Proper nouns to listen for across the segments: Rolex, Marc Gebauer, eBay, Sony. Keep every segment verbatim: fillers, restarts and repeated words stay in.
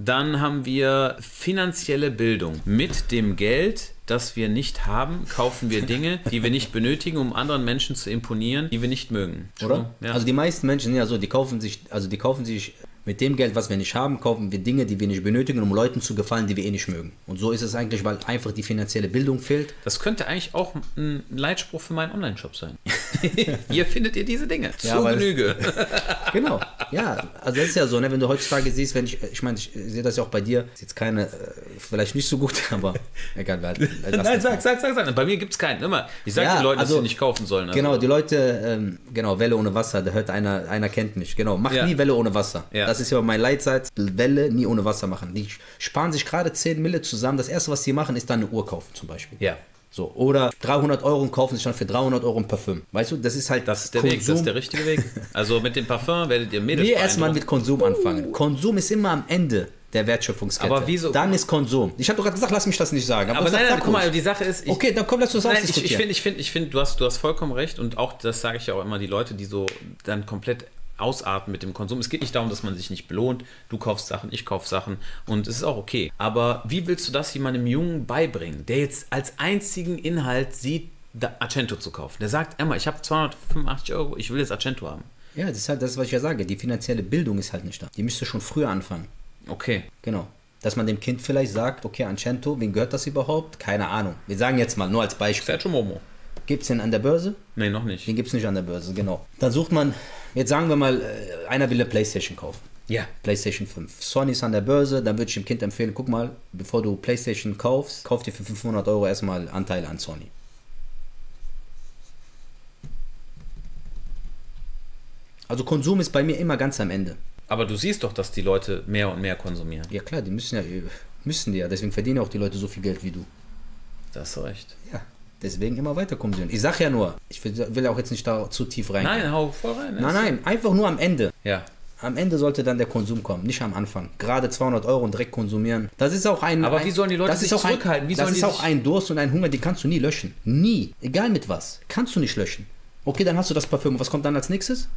Dann haben wir finanzielle Bildung. Mit dem Geld, das wir nicht haben, kaufen wir Dinge, die wir nicht benötigen, um anderen Menschen zu imponieren, die wir nicht mögen. Oder? Ja. Also die meisten Menschen, ja, so, die kaufen sich, also die kaufen sich mit dem Geld, was wir nicht haben, kaufen wir Dinge, die wir nicht benötigen, um Leuten zu gefallen, die wir eh nicht mögen. Und so ist es eigentlich, weil einfach die finanzielle Bildung fehlt. Das könnte eigentlich auch ein Leitspruch für meinen Online-Shop sein. Hier findet ihr diese Dinge. Zu ja, Genüge. Genau. Ja, also das ist ja so, ne? Wenn du heutzutage siehst, wenn ich, ich meine, ich sehe das ja auch bei dir, ist jetzt keine, äh, vielleicht nicht so gut, aber egal. Halt, halt, halt, Nein, sag, sag, sag, sag. Bei mir gibt es keinen, immer. Ich sage ja, den Leuten, also, dass sie nicht kaufen sollen. Also. Genau, die Leute, ähm, genau, Welle ohne Wasser, da hört einer, einer kennt mich. Genau, mach ja. nie Welle ohne Wasser. Ja. Das ist ja mein Leitsatz, Welle nie ohne Wasser machen. Die sparen sich gerade zehn Mille zusammen. Das erste, was sie machen, ist dann eine Uhr kaufen zum Beispiel. Ja. So, oder dreihundert Euro und kaufen sich dann für dreihundert Euro ein Parfüm. Weißt du, das ist halt das ist der Konsum. Weg, das ist der richtige Weg. Also mit dem Parfüm werdet ihr Mädels. Nee, erstmal mit Konsum anfangen. Konsum ist immer am Ende der Wertschöpfungskette. Aber wieso? Dann ist Konsum. Ich habe doch gerade gesagt, lass mich das nicht sagen. Aber, aber sag, nein, nein, guck mal, die Sache ist... Ich, okay, dann komm, lass uns das diskutieren. Ich finde, ich find, ich find, du, hast, du hast vollkommen recht. Und auch, das sage ich ja auch immer, die Leute, die so dann komplett... ausarten mit dem Konsum. Es geht nicht darum, dass man sich nicht belohnt. Du kaufst Sachen, ich kauf Sachen und es ist auch okay. Aber wie willst du das jemandem Jungen beibringen, der jetzt als einzigen Inhalt sieht, Argento zu kaufen? Der sagt, Emma, ich habe zweihundertfünfundachtzig Euro, ich will jetzt Argento haben. Ja, das ist halt das, was ich ja sage. Die finanzielle Bildung ist halt nicht da. Die müsste schon früher anfangen. Okay. Genau. Dass man dem Kind vielleicht sagt, okay, Argento, wem gehört das überhaupt? Keine Ahnung. Wir sagen jetzt mal, nur als Beispiel. Sergio Momo. Gibt es den an der Börse? Nee, noch nicht. Den gibt es nicht an der Börse, genau. Dann sucht man, jetzt sagen wir mal, einer will eine Playstation kaufen. Ja. Yeah. Playstation fünf. Sony ist an der Börse, dann würde ich dem Kind empfehlen, guck mal, bevor du Playstation kaufst, kauf dir für fünfhundert Euro erstmal Anteile an Sony. Also Konsum ist bei mir immer ganz am Ende. Aber du siehst doch, dass die Leute mehr und mehr konsumieren. Ja klar, die müssen ja, müssen die ja. Deswegen verdienen auch die Leute so viel Geld wie du. Das ist recht. Ja. Deswegen immer weiter konsumieren. Ich sag ja nur, ich will ja auch jetzt nicht da zu tief rein. Nein, hau voll rein. Nein, nein, einfach nur am Ende. Ja. Am Ende sollte dann der Konsum kommen, nicht am Anfang. Gerade zweihundert Euro und direkt konsumieren. Das ist auch ein... Aber ein, wie sollen die Leute sich zurückhalten? Wie das sollen ist die auch ein Durst und ein Hunger, die kannst du nie löschen. Nie. Egal mit was. Kannst du nicht löschen. Okay, dann hast du das Parfüm. Und was kommt dann als nächstes?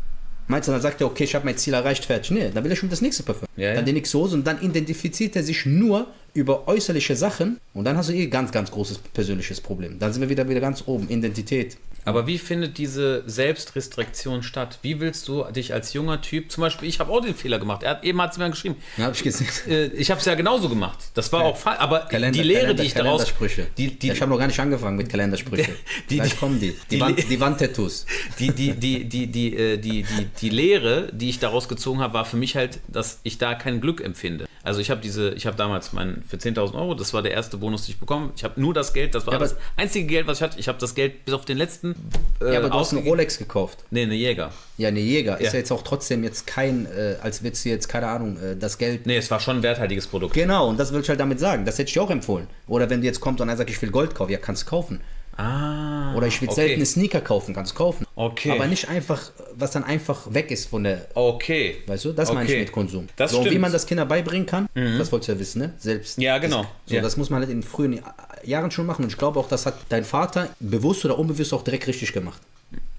Meinst du, dann sagt er, okay, ich habe mein Ziel erreicht, fertig. Nee, dann will er schon das nächste Parfüm. Ja, ja. Dann die nächste Hose und dann identifiziert er sich nur über äußerliche Sachen und dann hast du eh ganz, ganz großes persönliches Problem. Dann sind wir wieder, wieder ganz oben, Identität. Aber wie findet diese Selbstrestriktion statt? Wie willst du dich als junger Typ, zum Beispiel, ich habe auch den Fehler gemacht, er hat, eben hat es mir geschrieben. Ja, hab ich gesehen. Ich habe es ja genauso gemacht. Das war ja. auch falsch, aber Kalender, die Lehre, Kalender, die ich daraus... Kalendersprüche. Die, die, ja, ich habe noch gar nicht angefangen mit Kalendersprüche. Die, die, kommen die. Die, die, die Wandtattoos. Die, die, die, die, die, die, die, die, die Lehre, die ich daraus gezogen habe, war für mich halt, dass ich da kein Glück empfinde. Also ich habe diese, ich habe damals meinen für zehntausend Euro, das war der erste Bonus, den ich bekommen habe. Ich habe nur das Geld, das war ja, das einzige Geld, was ich hatte. Ich habe das Geld bis auf den letzten äh, Ja, aber du hast eine Rolex gekauft. Nee, eine Jäger. Ja, eine Jäger. Ist ja, ja jetzt auch trotzdem jetzt kein, äh, als würdest du jetzt, keine Ahnung, äh, das Geld... Nee, es war schon ein werthaltiges Produkt. Genau, und das will ich halt damit sagen. Das hätte ich dir auch empfohlen. Oder wenn du jetzt kommst und einer sagt, ich will Gold kaufen, ja, kannst du kaufen. Ah, oder ich will okay. seltene Sneaker kaufen, kannst kaufen. Okay. Aber nicht einfach, was dann einfach weg ist von der... Okay. Weißt du, das okay. meine ich mit Konsum. Das so, stimmt. Und wie man das Kindern beibringen kann, mhm. das wolltest du ja wissen, ne? Selbst. Ja, genau. So, ja. Das muss man halt in den frühen Jahren schon machen. Und ich glaube auch, das hat dein Vater bewusst oder unbewusst auch direkt richtig gemacht.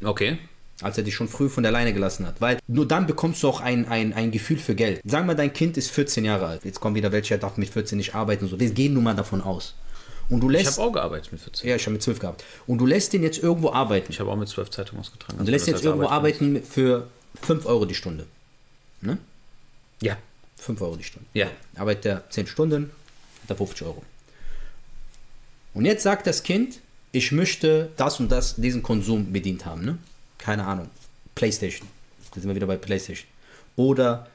Okay. Als er dich schon früh von der Leine gelassen hat. Weil nur dann bekommst du auch ein, ein, ein Gefühl für Geld. Sagen wir, dein Kind ist vierzehn Jahre alt. Jetzt kommen wieder welche, er darf mit vierzehn nicht arbeiten und so. Wir gehen nun mal davon aus. Und du lässt, ich habe auch gearbeitet mit vierzehn. Ja, ich habe mit zwölf gearbeitet. Und du lässt den jetzt irgendwo arbeiten. Ich habe auch mit zwölf Zeitungen ausgetragen. Und du lässt jetzt irgendwo arbeiten für fünf Euro die Stunde. Ne? Ja. fünf Euro die Stunde. Ja. Arbeitet er zehn Stunden, hat er fünfzig Euro. Und jetzt sagt das Kind, ich möchte das und das, diesen Konsum bedient haben. Ne? Keine Ahnung. Playstation. Da sind wir wieder bei Playstation. Oder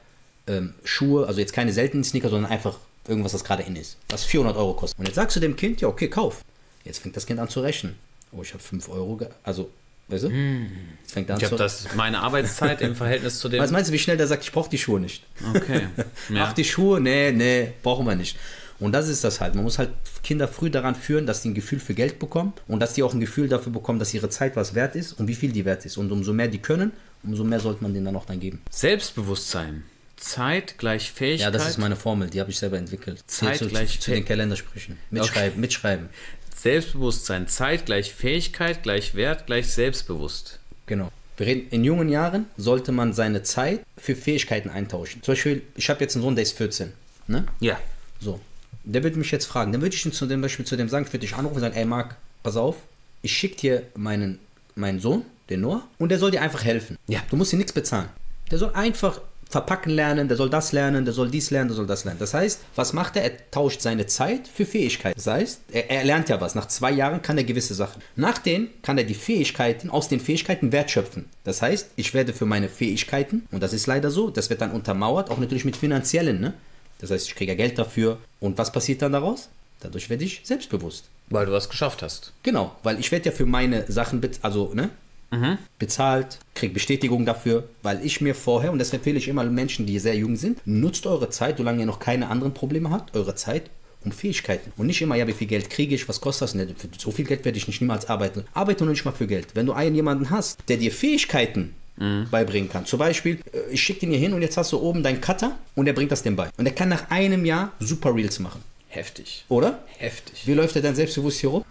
ähm, Schuhe, also jetzt keine seltenen Sneaker, sondern einfach irgendwas, das gerade in ist, was vierhundert Euro kostet. Und jetzt sagst du dem Kind, ja, okay, kauf. Jetzt fängt das Kind an zu rechnen. Oh, ich habe fünf Euro, also, weißt du? Jetzt fängt an ich habe das, meine Arbeitszeit im Verhältnis zu dem... Was meinst du, wie schnell der sagt, ich brauche die Schuhe nicht? Okay. Ja. Ach, die Schuhe? Nee, nee, brauchen wir nicht. Und das ist das halt. Man muss halt Kinder früh daran führen, dass die ein Gefühl für Geld bekommen und dass die auch ein Gefühl dafür bekommen, dass ihre Zeit was wert ist und wie viel die wert ist. Und umso mehr die können, umso mehr sollte man denen dann auch dann geben. Selbstbewusstsein. Zeit gleich Fähigkeit. Ja, das ist meine Formel, die habe ich selber entwickelt. Zeit zu, gleich zu, zu den Kalendersprüchen. Mitschreiben, okay. mitschreiben. Selbstbewusstsein, Zeit gleich Fähigkeit, gleich Wert, gleich selbstbewusst. Genau. Wir reden, in jungen Jahren sollte man seine Zeit für Fähigkeiten eintauschen. Zum Beispiel, ich habe jetzt einen Sohn, der ist vierzehn. ne? Ja. So. Der würde mich jetzt fragen, dann würde ich ihn zu dem Beispiel zu dem sagen, ich würde dich anrufen und sagen, ey Marc, pass auf, ich schicke dir meinen, meinen Sohn, den Noah, und der soll dir einfach helfen. Ja. Du musst ihm nichts bezahlen. Der soll einfach verpacken lernen, der soll das lernen, der soll dies lernen, der soll das lernen. Das heißt, was macht er? Er tauscht seine Zeit für Fähigkeiten. Das heißt, er, er lernt ja was. Nach zwei Jahren kann er gewisse Sachen. Nach denen kann er die Fähigkeiten, aus den Fähigkeiten Wert schöpfen. Das heißt, ich werde für meine Fähigkeiten, und das ist leider so, das wird dann untermauert, auch natürlich mit finanziellen, ne? Das heißt, ich kriege ja Geld dafür. Und was passiert dann daraus? Dadurch werde ich selbstbewusst. Weil du was geschafft hast. Genau, weil ich werde ja für meine Sachen, also, ne? Mhm. Bezahlt, kriegt Bestätigung dafür, weil ich mir vorher, und das empfehle ich immer Menschen, die sehr jung sind, nutzt eure Zeit, solange ihr noch keine anderen Probleme habt, eure Zeit um Fähigkeiten. Und nicht immer, ja, wie viel Geld kriege ich, was kostet das? Ne, für so viel Geld werde ich nicht niemals arbeiten. Arbeite nur nicht mal für Geld. Wenn du einen jemanden hast, der dir Fähigkeiten mhm. beibringen kann. Zum Beispiel, ich schicke den hier hin und jetzt hast du oben deinen Cutter und der bringt das dem bei. Und der kann nach einem Jahr super Reels machen. Heftig. Oder? Heftig. Wie läuft er dann selbstbewusst hier rum?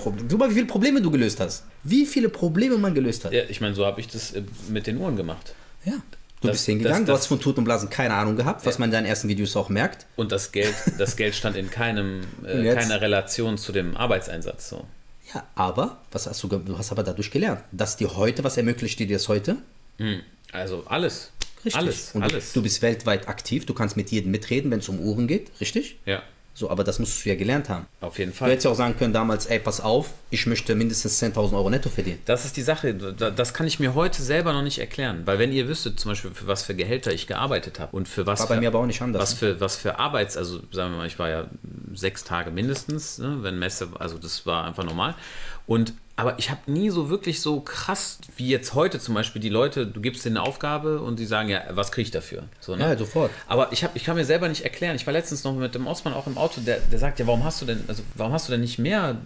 Guck mal, wie viele Probleme du gelöst hast. Wie viele Probleme man gelöst hat. Ja, ich meine, so habe ich das mit den Uhren gemacht. Ja. Du das, bist hingegangen, das, das, du hast von Tut und Blasen keine Ahnung gehabt, ja. was man in deinen ersten Videos auch merkt. Und das Geld, das Geld stand in keinem, äh, keiner Relation zu dem Arbeitseinsatz. So. Ja, aber, was hast du, du hast aber dadurch gelernt, dass dir heute, was ermöglicht dir das heute? Also alles. Richtig. Alles, und alles. Du, du bist weltweit aktiv, du kannst mit jedem mitreden, wenn es um Uhren geht, richtig? Ja. So, aber das musst du ja gelernt haben. Auf jeden Fall. Du hättest ja auch sagen können damals, ey, pass auf, ich möchte mindestens zehntausend Euro netto verdienen. Das ist die Sache, das kann ich mir heute selber noch nicht erklären. Weil wenn ihr wüsstet zum Beispiel, für was für Gehälter ich gearbeitet habe und für was war bei für, mir aber auch nicht anders. Was für, was für Arbeits, also sagen wir mal, ich war ja sechs Tage mindestens, ne, wenn Messe, also das war einfach normal. Und aber ich habe nie so wirklich so krass, wie jetzt heute zum Beispiel die Leute, du gibst denen eine Aufgabe und die sagen, ja, was kriege ich dafür? So, ne? Ja, sofort. Aber ich, hab, ich kann mir selber nicht erklären. Ich war letztens noch mit dem Osman auch im Auto, der, der sagt, ja, warum hast du denn, also warum hast du denn nicht mehr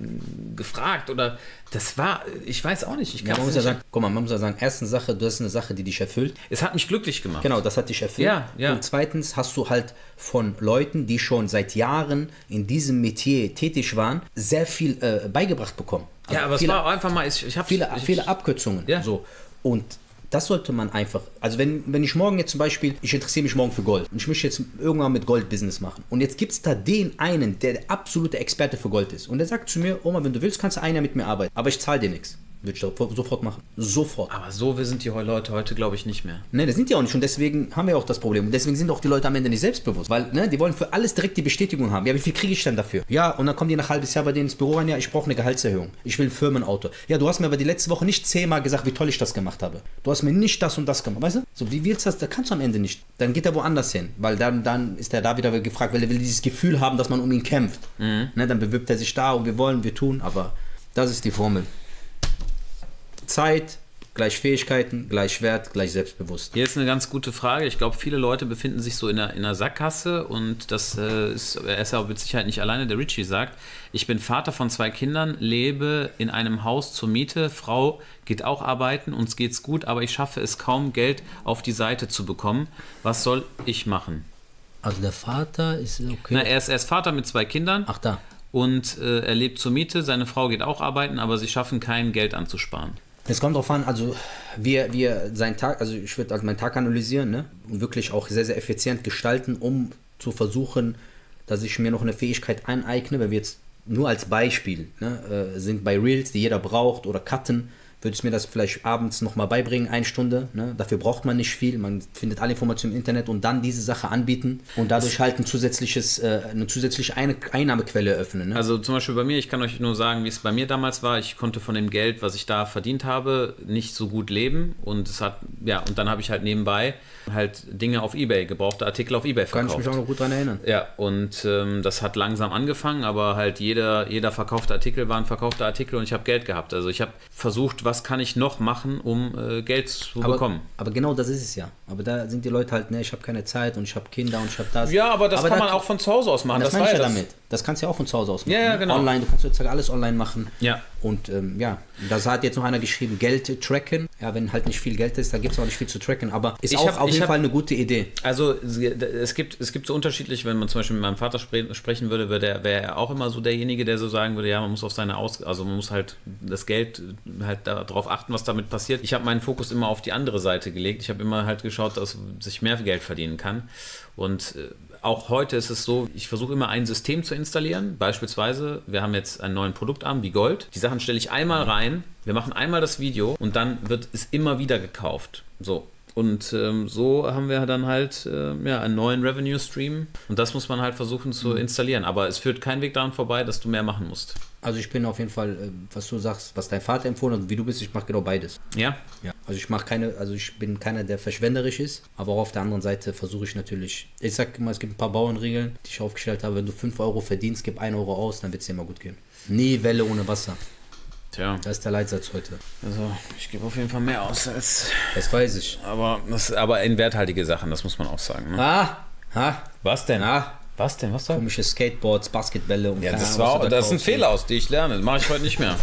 gefragt? Oder das war, ich weiß auch nicht. Ich kann ja, man muss nicht ja sagen, guck mal, man muss ja sagen, erstens Sache, du hast eine Sache, die dich erfüllt. Es hat mich glücklich gemacht. Genau, das hat dich erfüllt. Ja, ja. Und zweitens hast du halt von Leuten, die schon seit Jahren in diesem Metier tätig waren, sehr viel äh, beigebracht bekommen. Also ja, aber viele, es war einfach mal, ich, ich habe viele, viele Abkürzungen. Ja. So. Und das sollte man einfach, also wenn, wenn ich morgen jetzt zum Beispiel, ich interessiere mich morgen für Gold und ich möchte jetzt irgendwann mit Gold Business machen. Und jetzt gibt es da den einen, der der absolute Experte für Gold ist. Und der sagt zu mir, Oma, wenn du willst, kannst du einer mit mir arbeiten, aber ich zahle dir nichts. Würde ich sofort machen. Sofort. Aber so sind die Leute heute, glaube ich, nicht mehr. Ne, das sind die auch nicht. Und deswegen haben wir auch das Problem. Und deswegen sind auch die Leute am Ende nicht selbstbewusst. Weil, ne, die wollen für alles direkt die Bestätigung haben. Ja, wie viel kriege ich denn dafür? Ja, und dann kommen die nach halbes Jahr bei denen ins Büro rein. Ja, ich brauche eine Gehaltserhöhung. Ich will ein Firmenauto. Ja, du hast mir aber die letzte Woche nicht zehnmal gesagt, wie toll ich das gemacht habe. Du hast mir nicht das und das gemacht. Weißt du? So, wie willst du das? Da kannst du am Ende nicht. Dann geht er woanders hin. Weil dann, dann ist er da wieder gefragt, weil er will dieses Gefühl haben, dass man um ihn kämpft. Mhm. Ne, dann bewirbt er sich da und wir wollen, wir tun. Aber das ist die Formel. Zeit, gleich Fähigkeiten, gleich Wert, gleich selbstbewusst. Hier ist eine ganz gute Frage. Ich glaube, viele Leute befinden sich so in der, in der Sackgasse und das äh, ist, er ist aber mit Sicherheit nicht alleine. Der Richie sagt, ich bin Vater von zwei Kindern, lebe in einem Haus zur Miete, Frau geht auch arbeiten, uns geht's gut, aber ich schaffe es kaum, Geld auf die Seite zu bekommen. Was soll ich machen? Also der Vater ist okay. Na, er ist, er ist Vater mit zwei Kindern. Ach da. Und äh, er lebt zur Miete, seine Frau geht auch arbeiten, aber sie schaffen kein Geld anzusparen. Es kommt darauf an, also wir, wir seinen Tag, also ich würde also meinen Tag analysieren, ne? Und wirklich auch sehr, sehr effizient gestalten, um zu versuchen, dass ich mir noch eine Fähigkeit aneigne, wenn wir jetzt nur als Beispiel, ne, äh, sind bei Reels, die jeder braucht, oder Cutten, würde ich mir das vielleicht abends nochmal beibringen, eine Stunde, ne? Dafür braucht man nicht viel, man findet alle Informationen im Internet und dann diese Sache anbieten und dadurch halt ein zusätzliches, äh, eine zusätzliche eine Einnahmequelle eröffnen. Ne? Also zum Beispiel bei mir, ich kann euch nur sagen, wie es bei mir damals war, ich konnte von dem Geld, was ich da verdient habe, nicht so gut leben und es hat, ja, und dann habe ich halt nebenbei halt Dinge auf eBay, gebrauchte Artikel auf eBay verkauft. Kann ich mich auch noch gut daran erinnern. Ja, und ähm, das hat langsam angefangen, aber halt jeder, jeder verkaufte Artikel war ein verkaufter Artikel und ich habe Geld gehabt. Also ich habe versucht, was kann ich noch machen, um äh, Geld zu aber, bekommen. Aber genau das ist es ja. Aber da sind die Leute halt, ne, ich habe keine Zeit und ich habe Kinder und ich habe das. Ja, aber das aber kann da man auch von zu Hause aus machen. Das, das meine ich ja das. damit. Das kannst du ja auch von zu Hause aus machen. Ja, ja, genau. Online, du kannst jetzt alles online machen. Ja. Und ähm, ja, da hat jetzt noch einer geschrieben, Geld tracken. Ja, wenn halt nicht viel Geld ist, dann gibt es auch nicht viel zu tracken. Aber ist ich auch hab, auf jeden hab, Fall eine gute Idee. Also es gibt, es gibt so unterschiedlich, wenn man zum Beispiel mit meinem Vater spre sprechen würde, wäre wär er auch immer so derjenige, der so sagen würde, ja, man muss auf seine Aus... Also man muss halt das Geld halt darauf achten, was damit passiert. Ich habe meinen Fokus immer auf die andere Seite gelegt. Ich habe immer halt geschaut, dass ich mehr Geld verdienen kann. Und Auch heute ist es so, ich versuche immer ein System zu installieren. Beispielsweise, wir haben jetzt einen neuen Produktarm wie Gold. Die Sachen stelle ich einmal rein, wir machen einmal das Video und dann wird es immer wieder gekauft. So. Und ähm, so haben wir dann halt äh, ja, einen neuen Revenue-Stream. Und das muss man halt versuchen zu installieren. Aber es führt kein Weg daran vorbei, dass du mehr machen musst. Also ich bin auf jeden Fall, was du sagst, was dein Vater empfohlen hat und wie du bist, ich mache genau beides. Ja? Ja. Also ich mache keine, also ich bin keiner, der verschwenderisch ist. Aber auch auf der anderen Seite versuche ich natürlich, ich sag immer, es gibt ein paar Bauernregeln, die ich aufgestellt habe. Wenn du fünf Euro verdienst, gib einen Euro aus, dann wird es dir immer gut gehen. Nie Welle ohne Wasser. Tja. Das ist der Leitsatz heute. Also, ich gebe auf jeden Fall mehr aus als... Das weiß ich. Aber, das, aber in werthaltige Sachen, das muss man auch sagen. Ne? Ah, ha. Was denn? Ah. Was denn? Was denn? Komische Skateboards, Basketbälle und... Ja, das, war, das ist ein Fehler, aus dem ich lerne. Das mache ich heute nicht mehr.